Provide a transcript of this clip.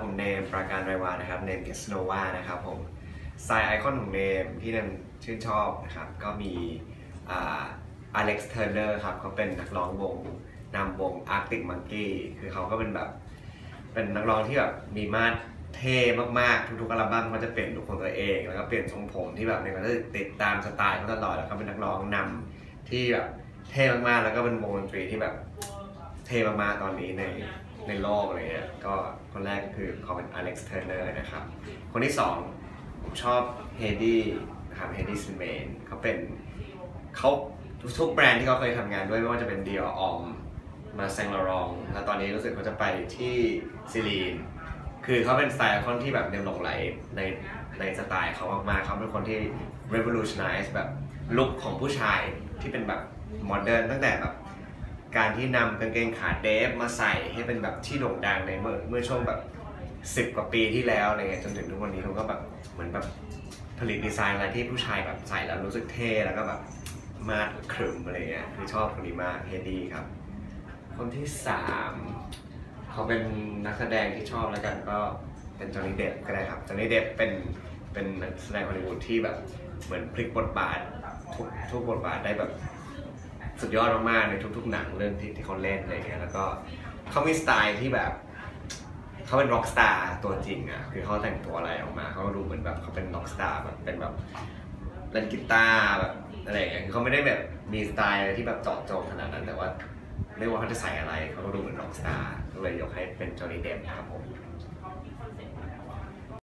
ผมเนมประการไรวานะครับเนมเกสโนวานะครับผมสไตล์ไอคอนของเนมที่เนมชื่นชอบนะครับก็มีอเล็กซ์เทอร์เนอร์ครับเขาเป็นนักร้องวงนำวง Arctic Monkeys คือเขาก็เป็นนักร้องที่แบบมีมาดเท่มากๆทุกๆอัลบั้มเขาจะเปลี่ยนลุคของตัวเองแล้วก็เปลี่ยนทรงผมที่แบบเนมก็จะติดตามสไตล์เขาตลอดแล้วก็เป็นนักร้องนำที่แบบเท่มากๆแล้วก็เป็นวงดนตรีที่แบบเท่มากๆตอนนี้ในโลกอะไรเงี้ยก็คนแรกคือเขาเป็น Alex Turner นะครับคนที่2ผมชอบ Hedy นะครับ Hedy Slimane เขาทุกแบรนด์ที่เขาเคยทำงานด้วยไม่ว่าจะเป็น Dior Homme มาแซงลอรองแล้วตอนนี้รู้สึกเขาจะไปที่ซีลีนคือเขาเป็นสไตล์ไอคอนที่แบบเด่นหลงไหลในสไตล์เขามากๆเขาเป็นคนที่ revolutionize แบบลุคของผู้ชายที่เป็นแบบโมเดิร์นตั้งแต่แบบการที่นำกางเกงขาเดฟมาใส่ให้เป็นแบบที่โด่งดังในเมื่อช่วงแบบ10กว่าปีที่แล้วอะไรเงี้ยจนถึงทุกวันนี้เขาก็แบบเหมือนแบบผลิตดีไซน์อะไรที่ผู้ชายแบบใส่แล้วรู้สึกเท่แล้วก็แบบมาดขรึมอะไรเงี้ยคือชอบคนนี้มากเฮดี้ครับคนที่3เขาเป็นนักแสดงที่ชอบแล้วกันก็เป็นจอห์นนี่เดปก็ได้ครับจอห์นนี่เดปเป็นนักแสดงฮอลลีวูดที่แบบเหมือนพลิกบทบาททุกบทบาทได้แบบสุดยอดมากๆในทุกๆหนังเรื่องที่เขาเล่นอะไรเงี้ยแล้วก็เขามีสไตล์ที่แบบเขาเป็นร็อกสตาร์ตัวจริงอ่ะคือเขาแต่งตัวอะไรออกมาเขาดูเหมือนแบบเขาเป็นร็อกสตาร์แบบเป็นแบบเล่นกีตาร์แบบอะไรอย่างเงี้ยเขาไม่ได้แบบมีสไตล์ที่แบบเจาะจงขนาดนั้นแต่ว่าไม่ว่าเขาจะใส่อะไรเขาก็ดูเหมือนร็อกสตาร์ก็เลยยกให้เป็นจอห์นนี่ เดปครับผม